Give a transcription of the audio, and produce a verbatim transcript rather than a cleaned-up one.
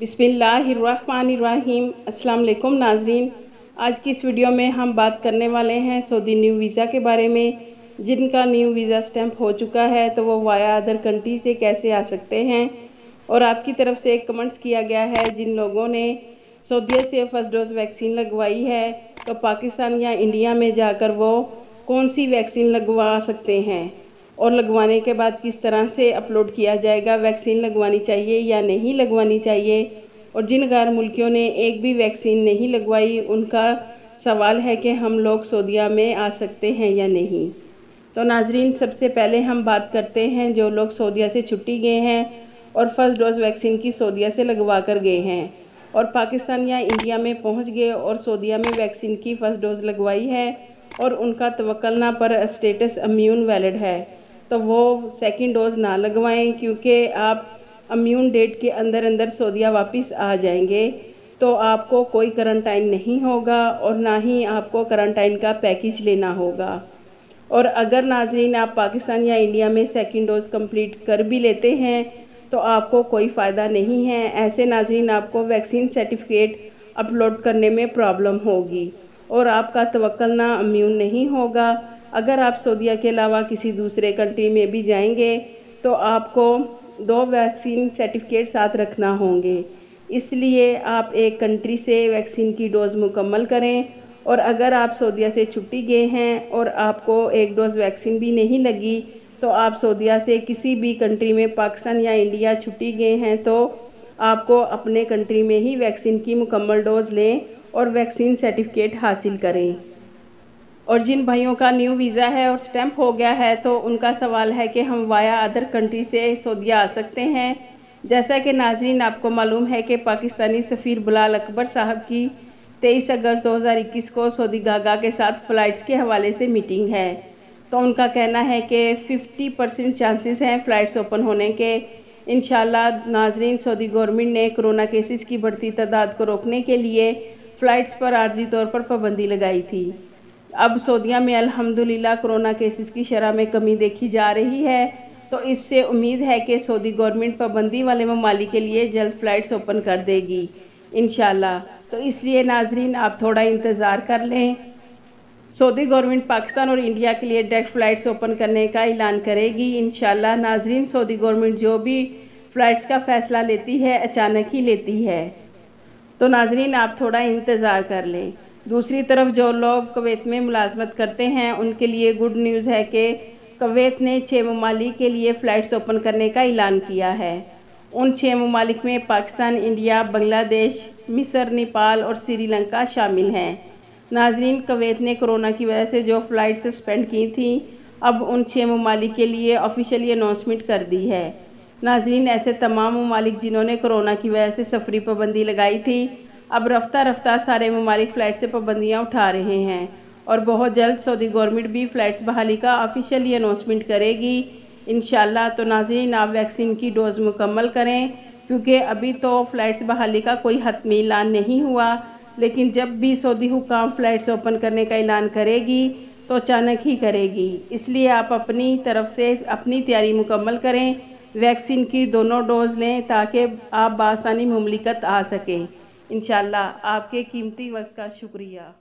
बिस्मिल्लाहिर्रहमानिर्रहीम। अस्सलाम वालेकुम नाज़रीन, आज की इस वीडियो में हम बात करने वाले हैं सऊदी न्यू वीज़ा के बारे में। जिनका न्यू वीज़ा स्टैम्प हो चुका है तो वो वाया अदर कंट्री से कैसे आ सकते हैं। और आपकी तरफ से एक कमेंट्स किया गया है, जिन लोगों ने सऊदीया से फर्स्ट डोज वैक्सीन लगवाई है तो पाकिस्तान या इंडिया में जाकर वो कौन सी वैक्सीन लगवा सकते हैं और लगवाने के बाद किस तरह से अपलोड किया जाएगा, वैक्सीन लगवानी चाहिए या नहीं लगवानी चाहिए। और जिन गैर मुल्कियों ने एक भी वैक्सीन नहीं लगवाई उनका सवाल है कि हम लोग सऊदीया में आ सकते हैं या नहीं। तो नाजरीन, सबसे पहले हम बात करते हैं जो लोग सऊदीया से छुट्टी गए हैं और फर्स्ट डोज वैक्सीन की सऊदीया से लगवा कर गए हैं और पाकिस्तान या इंडिया में पहुँच गए और सऊदीया में वैक्सीन की फ़र्स्ट डोज लगवाई है और उनका तवक्लना पर स्टेटस इम्यून वैलिड है, तो वो सेकंड डोज़ ना लगवाएं क्योंकि आप इम्यून डेट के अंदर अंदर सऊदीया वापस आ जाएंगे तो आपको कोई करंटाइन नहीं होगा और ना ही आपको करंटाइन का पैकेज लेना होगा। और अगर नाजरीन आप पाकिस्तान या इंडिया में सेकंड डोज़ कंप्लीट कर भी लेते हैं तो आपको कोई फ़ायदा नहीं है। ऐसे नाजरीन आपको वैक्सीन सर्टिफिकेट अपलोड करने में प्रॉब्लम होगी और आपका तवक्लना इम्यून नहीं होगा। अगर आप सऊदीया के अलावा किसी दूसरे कंट्री में भी जाएंगे तो आपको दो वैक्सीन सर्टिफिकेट साथ रखना होंगे, इसलिए आप एक कंट्री से वैक्सीन की डोज़ मुकम्मल करें। और अगर आप सऊदीया से छुट्टी गए हैं और आपको एक डोज़ वैक्सीन भी नहीं लगी तो आप सऊदीया से किसी भी कंट्री में पाकिस्तान या इंडिया छुट्टी गए हैं तो आपको अपने कंट्री में ही वैक्सीन की मुकम्मल डोज़ लें और वैक्सीन सर्टिफिकेट हासिल करें। और जिन भाइयों का न्यू वीज़ा है और स्टैंप हो गया है तो उनका सवाल है कि हम वाया अदर कंट्री से सऊदीया आ सकते हैं। जैसा कि नाजरीन आपको मालूम है कि पाकिस्तानी सफ़ीर बिलाल अकबर साहब की तेईस अगस्त दो हज़ार इक्कीस को सऊदी गागा के साथ फ़्लाइट्स के हवाले से मीटिंग है, तो उनका कहना है कि पचास परसेंट चांसेस हैं फ़्लाइट्स ओपन होने के। इंशाल्लाह नाजरीन, सऊदी गवर्नमेंट ने कोरोना केसेस की बढ़ती तादाद को रोकने के लिए फ़्लाइट्स पर आर्जी तौर पर पाबंदी लगाई थी। अब सऊदीया में अल्हम्दुलिल्लाह कोरोना केसेस की शरह में कमी देखी जा रही है, तो इससे उम्मीद है कि सऊदी गवर्नमेंट पाबंदी वाले ममालिक के लिए जल्द फ़्लाइट्स ओपन कर देगी इंशाल्लाह। तो इसलिए नाजरीन आप थोड़ा इंतज़ार कर लें। सऊदी गवर्नमेंट पाकिस्तान और इंडिया के लिए डायरेक्ट फ़्लाइट्स ओपन करने का ऐलान करेगी इंशाल्लाह। नाजरीन, सऊदी गवर्नमेंट जो भी फ़्लाइट्स का फ़ैसला लेती है अचानक ही लेती है, तो नाजरीन आप थोड़ा इंतज़ार कर लें। दूसरी तरफ जो लोग कुवैत में मुलाजमत करते हैं उनके लिए गुड न्यूज़ है कि कुवैत ने छः ममालिक के लिए फ़्लाइट्स ओपन करने का ऐलान किया है। उन छः ममालिक में पाकिस्तान, इंडिया, बांग्लादेश, मिस्र, नेपाल और श्रीलंका शामिल हैं। नाजरीन, कुवैत ने कोरोना की वजह से जो फ़्लाइट सस्पेंड की थी अब उन छः ममालिक के लिए ऑफिशियली अनाउंसमेंट कर दी है। नाजरीन, ऐसे तमाम ममालिक जिन्होंने कोरोना की वजह से सफरी पाबंदी लगाई थी अब रफ्ता रफ्ता सारे ममालिक फ़्लाइट से पाबंदियाँ उठा रहे हैं और बहुत जल्द सऊदी गवर्नमेंट भी फ़्लाइट्स बहाली का ऑफिशियली अनाउंसमेंट करेगी इंशाल्लाह। तो नाज़रीन आप वैक्सीन की डोज़ मुकम्मल करें क्योंकि अभी तो फ़्लाइट्स बहाली का कोई हतमी ऐलान नहीं हुआ, लेकिन जब भी सऊदी हुकाम फ़्लाइट्स ओपन करने का ऐलान करेगी तो अचानक ही करेगी, इसलिए आप अपनी तरफ से अपनी तैयारी मुकम्मल करें। वैक्सीन की दोनों डोज़ लें ताकि आप बआसानी मुमलिकत आ सकें इंशाल्लाह। आपके कीमती वक्त का शुक्रिया।